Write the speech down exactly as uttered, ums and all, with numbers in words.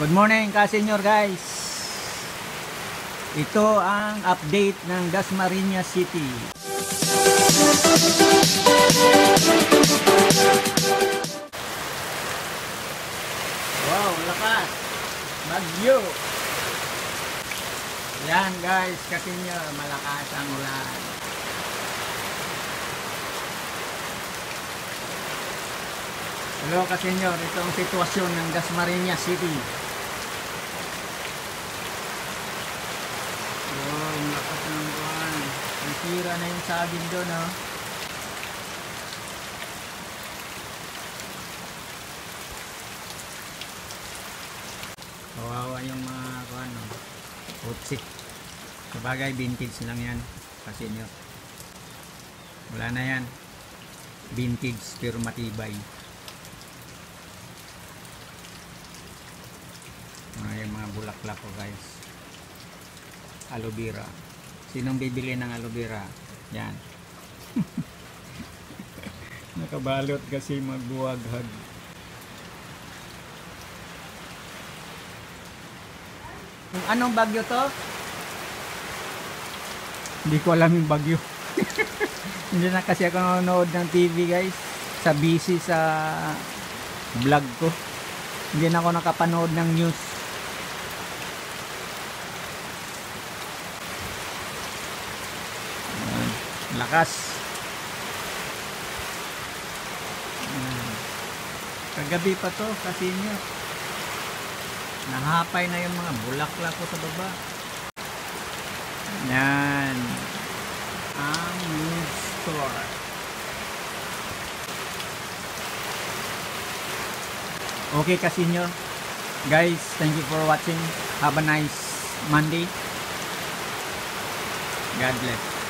Good morning ka-senior guys. Ito ang update ng Dasmarinas City. Wow, lakas. Bagyo. Yan guys, ka-senior, malakas ang ulan. Hello ka-senior, ito ang sitwasyon ng Dasmarinas City. Tira na yung saging doon, oh. Kawawa yung mga ano, utsik. Sabagay, vintage lang yan. Kasi nyo. Wala na yan. Vintage, pero matibay. Ah, yung mga bulaklak ko, guys. Aloe vera. Sinong bibili ng aloe vera? Yan. Nakabalot kasi magbuwaghag. Anong bagyo to? Hindi ko alam yung bagyo. Hindi na kasi ako nanonood ng T V guys. Sa busy sa vlog ko. Hindi na ako nakapanood ng news. Lakas. Hmm. Kagabi pa to kasi nyo. Nahapay na yung mga bulaklak ko sa baba. Yan. Ang mood store. Okay kasi nyo. Guys, thank you for watching. Have a nice Monday. God bless.